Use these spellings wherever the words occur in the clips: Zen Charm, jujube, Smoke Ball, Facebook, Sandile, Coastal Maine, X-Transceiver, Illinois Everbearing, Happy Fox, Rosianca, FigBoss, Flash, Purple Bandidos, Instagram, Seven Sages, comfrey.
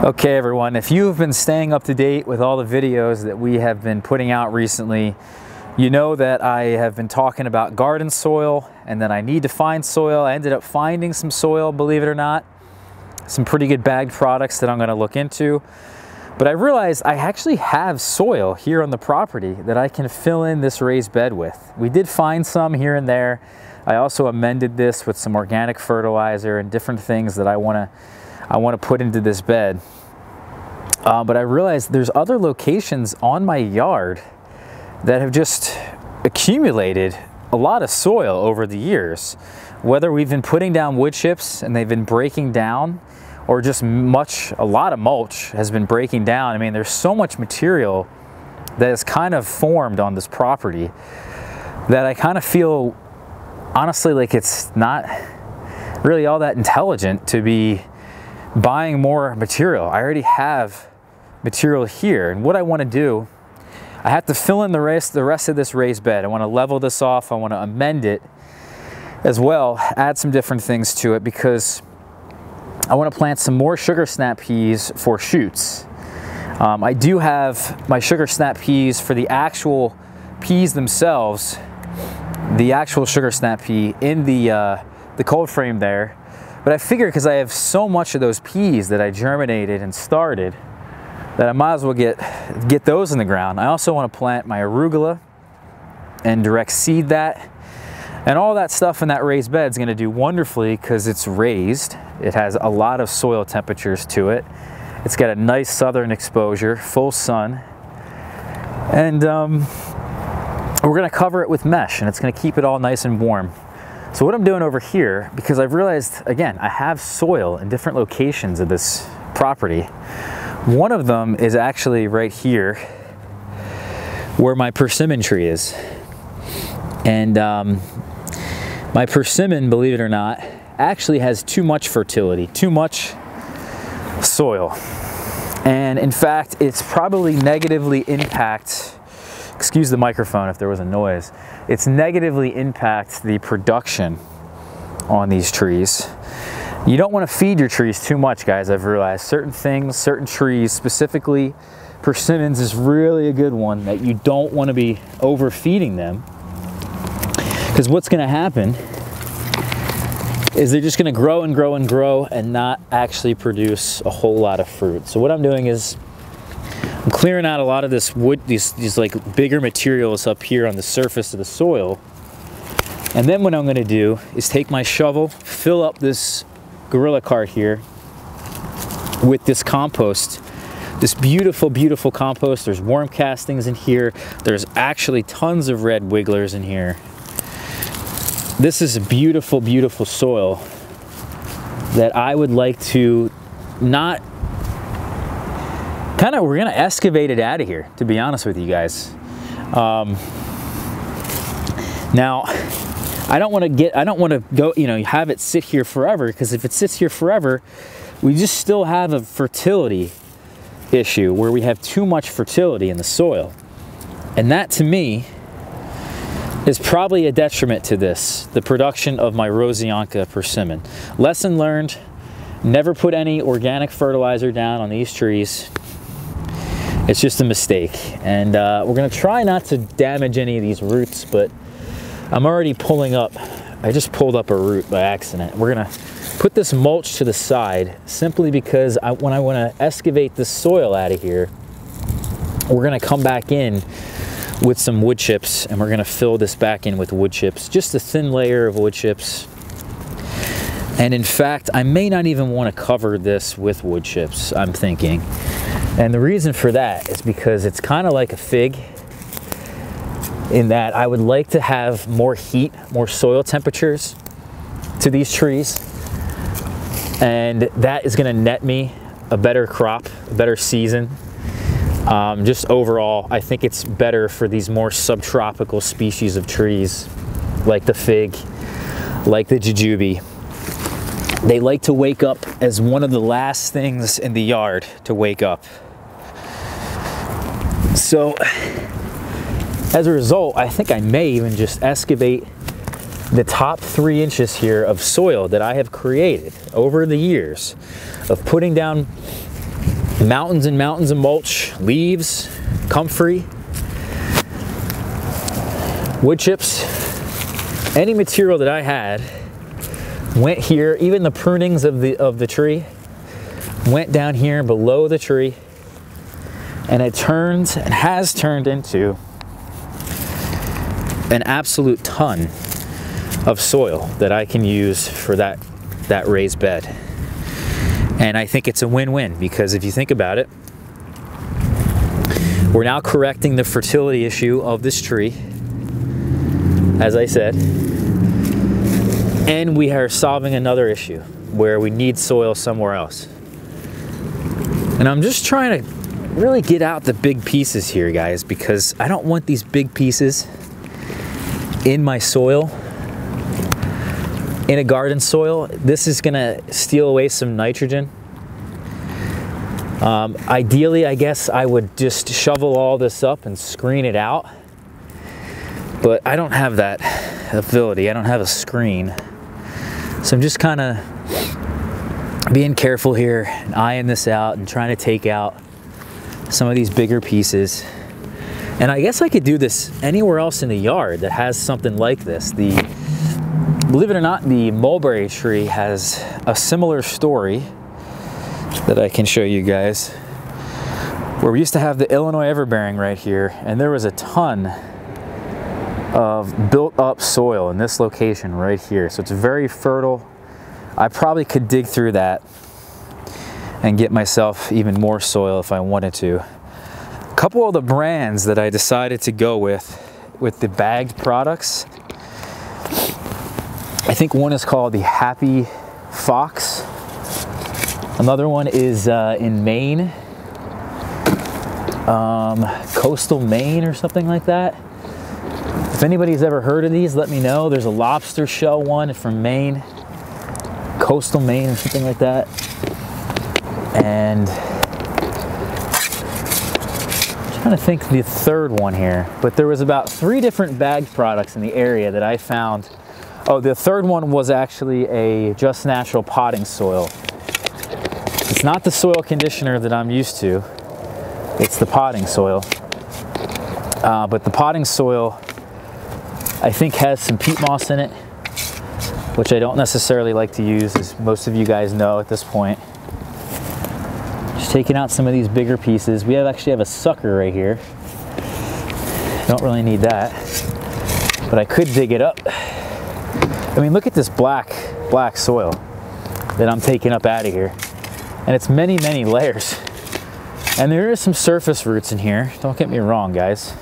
Okay everyone, if you've been staying up to date with all the videos that we have been putting out recently, you know that I have been talking about garden soil and that I need to find soil. I ended up finding some soil, believe it or not, some pretty good bagged products that I'm going to look into. But I realized I actually have soil here on the property that I can fill in this raised bed with. We did find some here and there. I also amended this with some organic fertilizer and different things that I want to put into this bed. But I realized there's other locations on my yard that have just accumulated a lot of soil over the years. Whether we've been putting down wood chips and they've been breaking down, or just a lot of mulch has been breaking down. I mean, there's so much material that is kind of formed on this property that I kind of feel, honestly, like it's not really all that intelligent to be buying more material. I already have material here, and what I want to do, I have to fill in the rest of this raised bed. I want to level this off. I want to amend it as well, add some different things to it, because I want to plant some more sugar snap peas for shoots. I do have my sugar snap peas for the actual peas themselves, the actual sugar snap pea in the cold frame there. But I figure because I have so much of those peas that I germinated and started that I might as well get those in the ground. I also want to plant my arugula and direct seed that. And all that stuff in that raised bed is going to do wonderfully because it's raised. It has a lot of soil temperatures to it. It's got a nice southern exposure, full sun. And we're going to cover it with mesh, and it's going to keep it all nice and warm. So what I'm doing over here, because I've realized, again, I have soil in different locations of this property. One of them is actually right here where my persimmon tree is. And my persimmon, believe it or not, actually has too much fertility, too much soil. And in fact, it's probably negatively impacts, excuse the microphone if there was a noise, it's negatively impacts the production on these trees. You don't want to feed your trees too much, guys, I've realized. Certain things, certain trees, specifically persimmons is really a good one that you don't want to be overfeeding them. Because what's going to happen is they're just going to grow and grow and grow and not actually produce a whole lot of fruit. So what I'm doing is I'm clearing out a lot of this wood, these like bigger materials up here on the surface of the soil. And then what I'm going to do is take my shovel, fill up this gorilla cart here with this compost. This beautiful, beautiful compost. There's worm castings in here. There's actually tons of red wigglers in here. This is a beautiful, beautiful soil that I would like to not, kind of, we're gonna excavate it out of here, to be honest with you guys. Now, I don't wanna go, you know, have it sit here forever, because if it sits here forever, we just still have a fertility issue where we have too much fertility in the soil. And that, to me, is probably a detriment to this, the production of my Rosianca persimmon. Lesson learned, never put any organic fertilizer down on these trees. It's just a mistake. And we're gonna try not to damage any of these roots, but I'm already pulling up, I just pulled up a root by accident. We're gonna put this mulch to the side simply because when I wanna excavate this soil out of here, we're gonna come back in with some wood chips, and we're gonna fill this back in with wood chips, just a thin layer of wood chips. And in fact, I may not even wanna cover this with wood chips, I'm thinking. And the reason for that is because it's kinda like a fig in that I would like to have more heat, more soil temperatures to these trees. And that is gonna net me a better crop, a better season. Just overall, I think it's better for these more subtropical species of trees, like the fig, like the jujube. They like to wake up as one of the last things in the yard to wake up. So, as a result, I think I may even just excavate the top 3 inches here of soil that I have created over the years of putting down mountains and mountains of mulch, leaves, comfrey, wood chips, any material that I had went here. Even the prunings of the tree went down here below the tree, and it turns and has turned into an absolute ton of soil that I can use for that raised bed. And I think it's a win-win, because if you think about it, we're now correcting the fertility issue of this tree, as I said, and we are solving another issue where we need soil somewhere else. And I'm just trying to really get out the big pieces here, guys, because I don't want these big pieces in my soil, in a garden soil. This is gonna steal away some nitrogen. Ideally, I guess I would just shovel all this up and screen it out, but I don't have that ability. I don't have a screen. So I'm just kind of being careful here and eyeing this out and trying to take out some of these bigger pieces. And I guess I could do this anywhere else in the yard that has something like this. Believe it or not, the mulberry tree has a similar story that I can show you guys, where we used to have the Illinois Everbearing right here, and there was a ton of built up soil in this location right here. So it's very fertile. I probably could dig through that and get myself even more soil if I wanted to. A couple of the brands that I decided to go with the bagged products, I think one is called the Happy Fox. Another one is in Maine, Coastal Maine or something like that. If anybody's ever heard of these, let me know. There's a lobster shell one from Maine, Coastal Maine or something like that. And I'm trying to think the third one here, but there was about 3 different bagged products in the area that I found. Oh, the third one was actually a Just Natural potting soil. It's not the soil conditioner that I'm used to. It's the potting soil. But the potting soil, I think, has some peat moss in it, which I don't necessarily like to use, as most of you guys know at this point. Just taking out some of these bigger pieces. We actually have a sucker right here. Don't really need that, but I could dig it up. I mean, look at this black soil that I'm taking up out of here. And it's many, many layers. And there is some surface roots in here. Don't get me wrong, guys.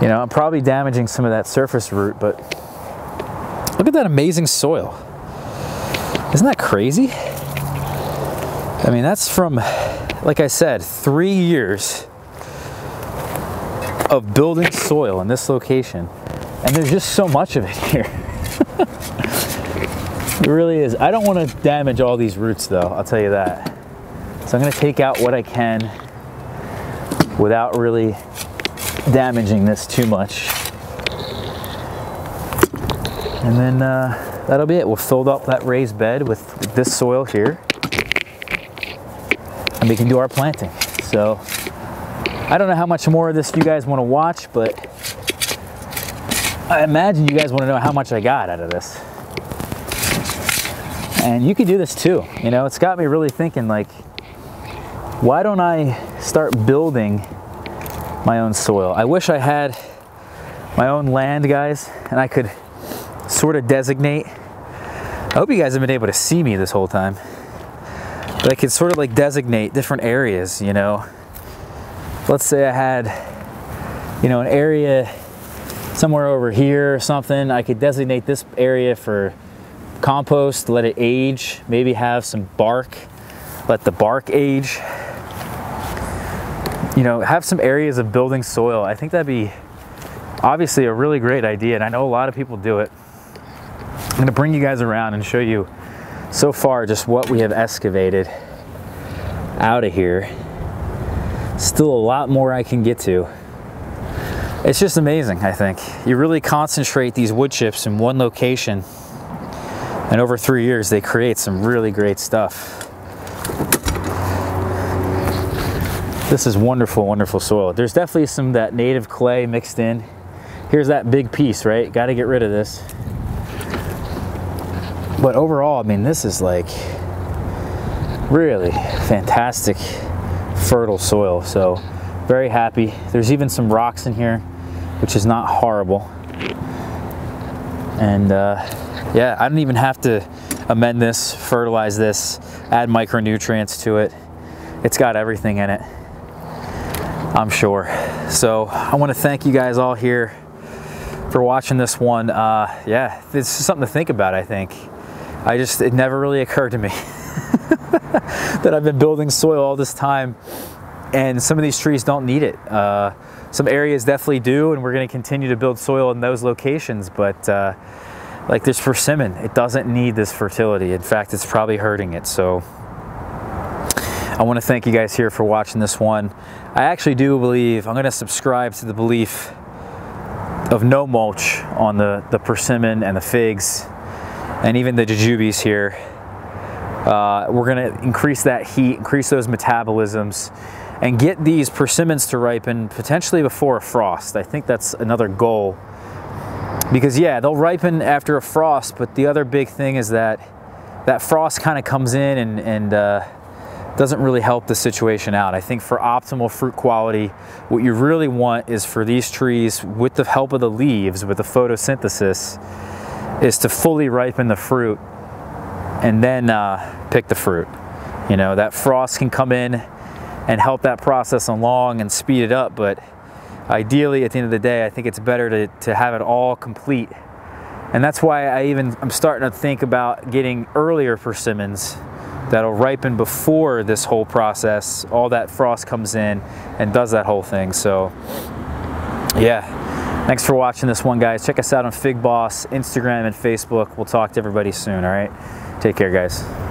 You know, I'm probably damaging some of that surface root, but look at that amazing soil. Isn't that crazy? I mean, that's from, like I said, 3 years of building soil in this location. And there's just so much of it here. It really is. I don't want to damage all these roots, though, I'll tell you that. So I'm going to take out what I can without really damaging this too much. And then that'll be it. We'll fill up that raised bed with this soil here, and we can do our planting. So I don't know how much more of this you guys want to watch, but I imagine you guys want to know how much I got out of this. And you can do this too. You know, it's got me really thinking, like, why don't I start building my own soil? I wish I had my own land, guys, and I could sort of designate. I hope you guys have been able to see me this whole time. But I could sort of like designate different areas, you know. Let's say I had, you know, an area somewhere over here or something. I could designate this area for compost, let it age, maybe have some bark, let the bark age. You know, have some areas of building soil. I think that'd be obviously a really great idea, and I know a lot of people do it. I'm gonna bring you guys around and show you so far just what we have excavated out of here. Still a lot more I can get to. It's just amazing, I think. You really concentrate these wood chips in one location, and over 3 years, they create some really great stuff. This is wonderful, wonderful soil. There's definitely some that native clay mixed in. Here's that big piece, right? Got to get rid of this. But overall, I mean, this is like really fantastic, fertile soil. So very happy. There's even some rocks in here, which is not horrible. And yeah, I don't even have to amend this, fertilize this, add micronutrients to it. It's got everything in it, I'm sure. So I want to thank you guys all here for watching this one. Yeah, this is something to think about, I think. It never really occurred to me that I've been building soil all this time and some of these trees don't need it. Some areas definitely do, and we're going to continue to build soil in those locations, but like this persimmon, it doesn't need this fertility. In fact, it's probably hurting it. So I want to thank you guys here for watching this one. I actually do believe, I'm going to subscribe to the belief of no mulch on the persimmon and the figs and even the jujubes here. We're going to increase that heat, increase those metabolisms, and get these persimmons to ripen potentially before a frost. I think that's another goal, because yeah, they'll ripen after a frost, but the other big thing is that frost kind of comes in and doesn't really help the situation out. I think for optimal fruit quality, what you really want is for these trees, with the help of the leaves, with the photosynthesis, is to fully ripen the fruit and then pick the fruit. You know, that frost can come in and help that process along and speed it up, but ideally at the end of the day, I think it's better to have it all complete. And that's why I'm starting to think about getting earlier persimmons that'll ripen before this whole process, all that frost comes in and does that whole thing. So yeah, thanks for watching this one, guys. Check us out on FigBoss, Instagram, and Facebook. We'll talk to everybody soon, all right? Take care, guys.